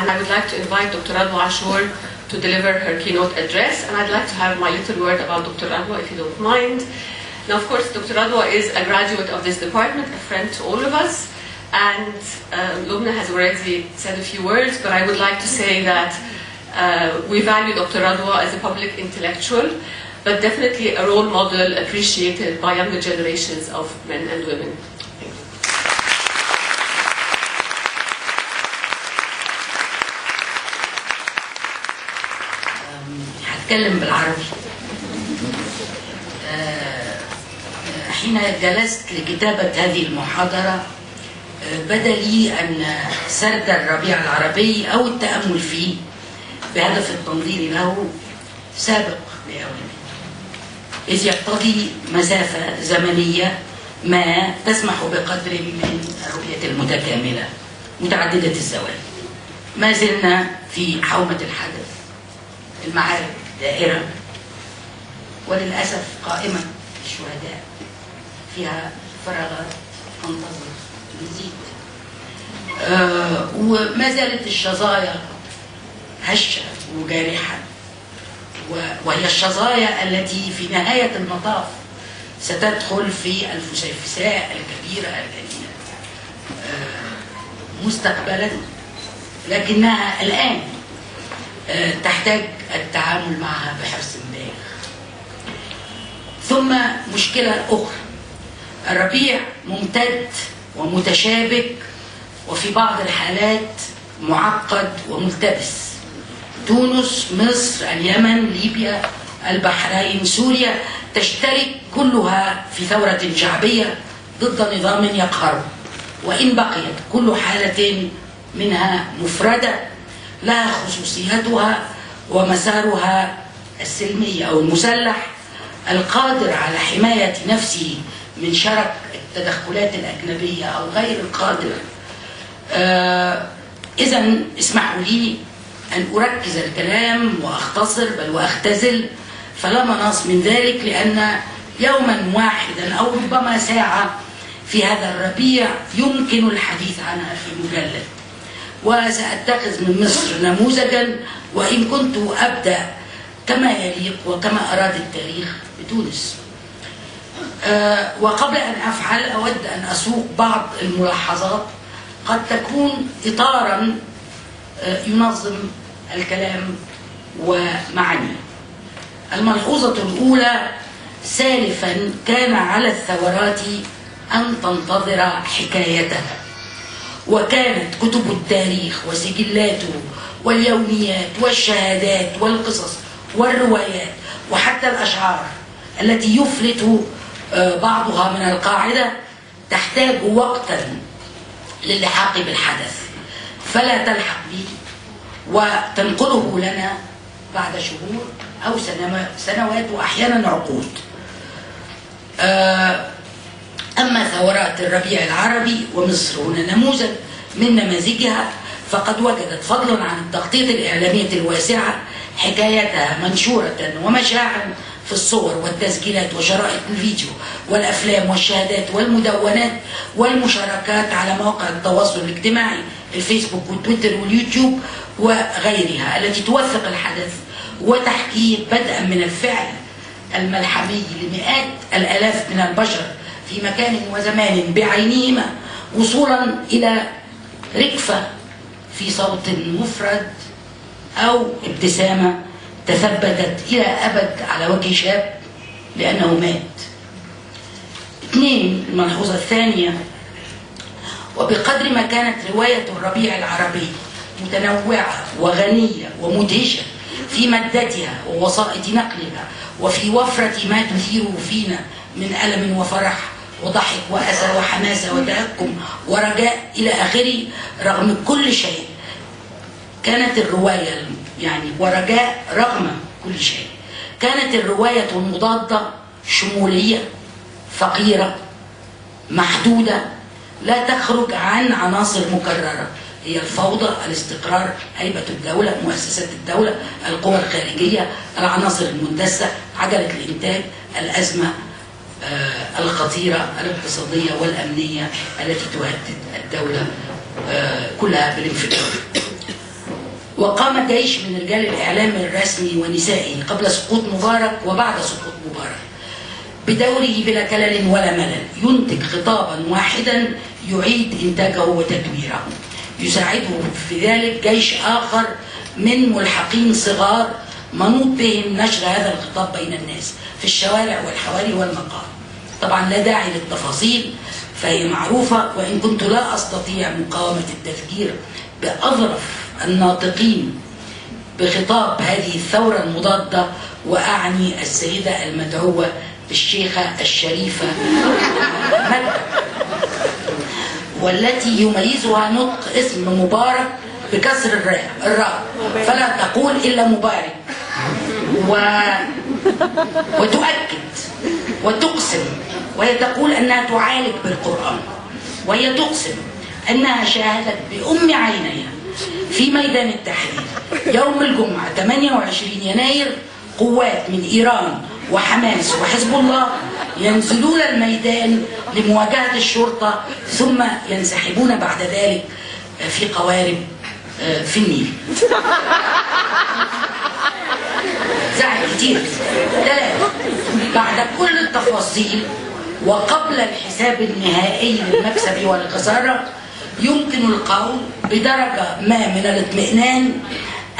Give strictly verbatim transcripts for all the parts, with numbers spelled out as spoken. And I would like to invite Doctor Radwa Ashour to deliver her keynote address, and I'd like to have my little word about Doctor Radwa, if you don't mind. Now, of course, Doctor Radwa is a graduate of this department, a friend to all of us, and uh, Lubna has already said a few words, but I would like to say that uh, we value Doctor Radwa as a public intellectual, but definitely a role model appreciated by younger generations of men and women. أتكلم بالعربي. حين جلست لكتابة هذه المحاضرة بدا لي أن سرد الربيع العربي أو التأمل فيه بهدف التنظير له سابق بأوانه، إذ يقتضي مسافة زمنية ما تسمح بقدر من الرؤية المتكاملة متعددة الزوال. ما زلنا في حومة الحدث، المعارك دائرة وللأسف قائمة الشهداء، فيها فراغات تنتظر مزيد، آه وما زالت الشظايا هشة وجارحة، وهي الشظايا التي في نهاية المطاف ستدخل في الفسيفساء الكبيرة التي آه مستقبلا، لكنها الآن آه تحتاج التعامل معها بحرص بالغ. ثم مشكلة أخرى، الربيع ممتد ومتشابك وفي بعض الحالات معقد وملتبس. تونس، مصر، اليمن، ليبيا، البحرين، سوريا تشترك كلها في ثورة شعبية ضد نظام يقهره، وإن بقيت كل حالة منها مفردة لها خصوصيتها ومسارها السلمي أو المسلح القادر على حماية نفسه من شرك التدخلات الأجنبية أو غير القادر. آه إذا اسمحوا لي أن أركز الكلام وأختصر بل وأختزل، فلا مناص من ذلك، لأن يوما واحدا أو ربما ساعة في هذا الربيع يمكن الحديث عنها في مجلد. وسأتخذ من مصر نموذجا، وإن كنت أبدأ كما يليق وكما أراد التاريخ بتونس. أه وقبل أن أفعل أود أن أسوق بعض الملاحظات قد تكون إطارا أه ينظم الكلام ومعني. الملحوظة الأولى: سالفا كان على الثورات أن تنتظر حكايتها، وكانت كتب التاريخ وسجلاته واليوميات والشهادات والقصص والروايات وحتى الأشعار التي يفلت بعضها من القاعدة تحتاج وقتا للحاق بالحدث، فلا تلحق به وتنقله لنا بعد شهور أو سنوات وأحيانا عقود. أما ثورات الربيع العربي ومصر هنا نموذج من نماذجها، فقد وجدت فضلا عن التغطية الإعلامية الواسعة حكايتها منشورة ومشاعا في الصور والتسجيلات وشرائط الفيديو والأفلام والشهادات والمدونات والمشاركات على مواقع التواصل الاجتماعي، الفيسبوك والتويتر واليوتيوب وغيرها، التي توثق الحدث وتحكيه بدءا من الفعل الملحمي لمئات الآلاف من البشر في مكان وزمان بعينهما، وصولا إلى ركفة في صوت مفرد أو ابتسامة تثبتت إلى أبد على وجه شاب لأنه مات. اثنين، الملحوظة الثانية: وبقدر ما كانت رواية الربيع العربي متنوعة وغنية ومدهشة في مادتها ووسائط نقلها وفي وفرة ما تثير فينا من ألم وفرح وضحك وأسى وحماسة وتهكم ورجاء إلى آخره، رغم كل شيء كانت الرواية، يعني ورجاء رغم كل شيء، كانت الرواية المضادة شمولية فقيرة محدودة لا تخرج عن عناصر مكررة، هي الفوضى، الاستقرار، هيبة الدولة، مؤسسات الدولة، القوى الخارجية، العناصر المندسة، عجلة الإنتاج، الأزمة آه الخطيرة الاقتصادية والأمنية التي تهدد الدولة آه كلها بالانفجار. وقام جيش من رجال الإعلام الرسمي ونسائي قبل سقوط مبارك وبعد سقوط مبارك بدوره بلا كلل ولا ملل، ينتج خطابا واحدا يعيد إنتاجه وتدويره، يساعده في ذلك جيش آخر من ملحقين صغار منوط بهم نشر هذا الخطاب بين الناس في الشوارع والحواري والمقام. طبعا لا داعي للتفاصيل فهي معروفة، وإن كنت لا أستطيع مقاومة التذكير بأظرف الناطقين بخطاب هذه الثورة المضادة، وأعني السيدة المدعوة بالشيخة الشريفة ملكة، والتي يميزها نطق اسم مبارك بكسر الراء فلا تقول إلا مبارك، و... وتؤكد وتقسم، وهي تقول أنها تعالج بالقرآن، وهي تقسم أنها شاهدت بأم عينيها في ميدان التحرير يوم الجمعة ثمانية وعشرين يناير قوات من إيران وحماس وحزب الله ينزلون الميدان لمواجهة الشرطة ثم ينسحبون بعد ذلك في قوارب في النيل. زعل كتير. ثلاثة، بعد كل التفاصيل وقبل الحساب النهائي للمكسب والخسارة يمكن القول بدرجة ما من الاطمئنان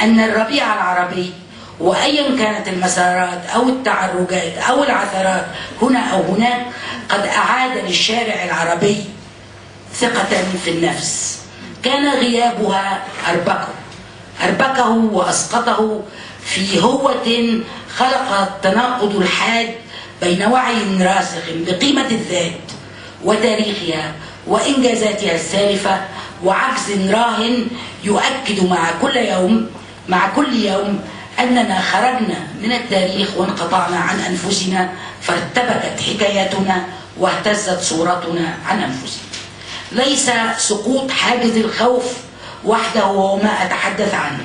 أن الربيع العربي وأيا كانت المسارات أو التعرجات أو العثرات هنا أو هناك قد أعاد للشارع العربي ثقة في النفس كان غيابها أربكه أربكه وأسقطه في هوة خلق التناقض الحاد بين وعي راسخ بقيمة الذات وتاريخها وإنجازاتها السالفة وعجز راهن يؤكد مع كل يوم مع كل يوم أننا خرجنا من التاريخ وانقطعنا عن أنفسنا، فارتبكت حكايتنا واهتزت صورتنا عن أنفسنا. ليس سقوط حاجز الخوف وحده هو ما أتحدث عنه،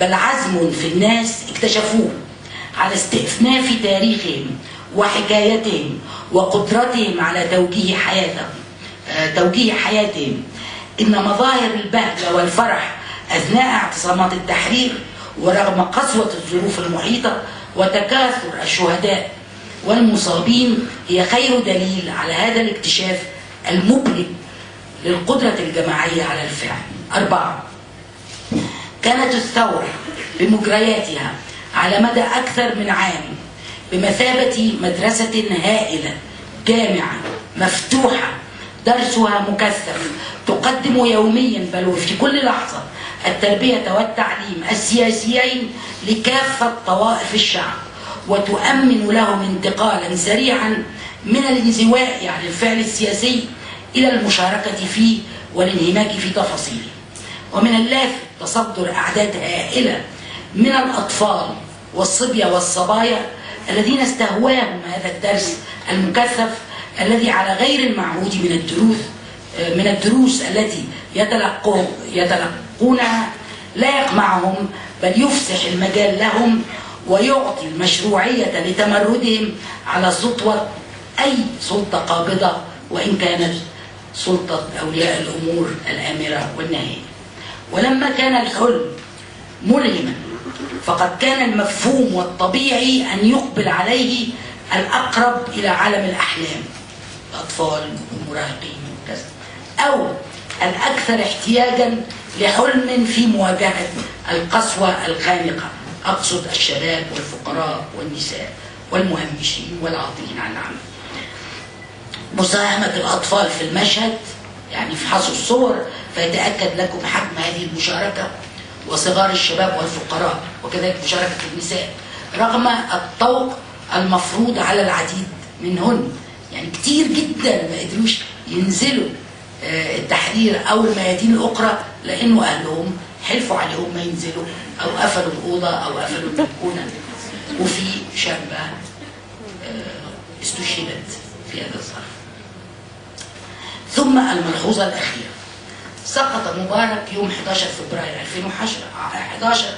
بل عزم في الناس اكتشفوه على استئناف تاريخهم وحكايتهم وقدرتهم على توجيه حياتهم توجيه حياتهم إن مظاهر البهجة والفرح أثناء اعتصامات التحرير ورغم قسوة الظروف المحيطة وتكاثر الشهداء والمصابين هي خير دليل على هذا الاكتشاف المبهج للقدرة الجماعية على الفعل. أربعة، كانت الثورة بمجرياتها على مدى أكثر من عام بمثابة مدرسة هائلة جامعة مفتوحة درسها مكثف تقدم يوميا بل وفي كل لحظة التربية والتعليم السياسيين لكافة طوائف الشعب وتؤمن لهم انتقالا سريعا من الانزواء عن الفعل السياسي إلى المشاركة فيه والانهماك في تفاصيله. ومن اللافت تصدر أعداد هائلة من الأطفال والصبية والصبايا الذين استهواهم هذا الدرس المكثف الذي على غير المعهود من الدروس من الدروس التي يتلقونها لا يقمعهم بل يفسح المجال لهم ويعطي المشروعية لتمردهم على سطوة أي سلطة قابضة وإن كانت سلطة أولياء الأمور الآمرة والناهية. ولما كان الحلم ملهما فقد كان المفهوم والطبيعي أن يقبل عليه الأقرب إلى عالم الأحلام، الأطفال والمراهقين وكذا، أو الأكثر احتياجا لحلم في مواجهة القسوة الخانقة، أقصد الشباب والفقراء والنساء والمهمشين والعاطلين عن العمل. مساهمة الأطفال في المشهد، يعني افحصوا الصور فيتأكد لكم حجم هذه المشاركة، وصغار الشباب والفقراء وكذلك مشاركة النساء رغم الطوق المفروض على العديد منهن، يعني كتير جدا ما قدروش ينزلوا التحرير أو الميادين الأخرى لأنه أهلهم حلفوا عليهم ما ينزلوا أو قفلوا الأوضة أو قفلوا البلكونة. وفي شابة استشهدت في هذا الظرف. ثم الملحوظة الأخيرة، سقط مبارك يوم أحد عشر فبراير ألفين وأحد عشر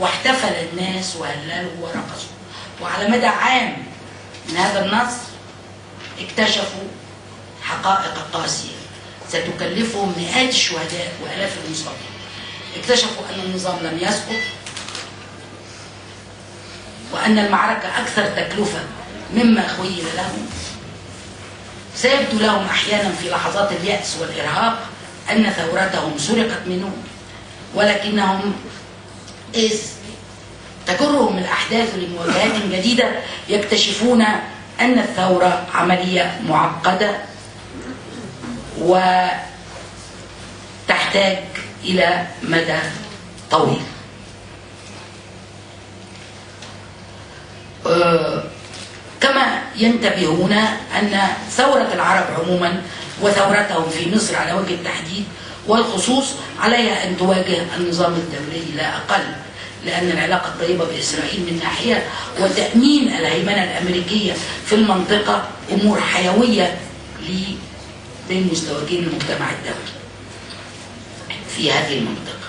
واحتفل الناس وهللوا ورقصوا، وعلى مدى عام من هذا النصر اكتشفوا حقائق قاسية ستكلفهم مئات الشهداء وآلاف المصابين. اكتشفوا أن النظام لم يسقط، وأن المعركة أكثر تكلفة مما خيل لهم. سيبدو لهم أحيانا في لحظات اليأس والإرهاق أن ثورتهم سرقت منهم، ولكنهم إذ تجرهم الأحداث لمواجهات جديدة يكتشفون أن الثورة عملية معقدة وتحتاج إلى مدى طويل. كما ينتبهون أن ثورة العرب عموما وثورتهم في مصر على وجه التحديد والخصوص عليها أن تواجه النظام الدولي لا أقل، لأن العلاقة الطيبة بإسرائيل من ناحية وتأمين الهيمنة الأمريكية في المنطقة أمور حيوية للمزدوجين المجتمع الدولي في هذه المنطقة.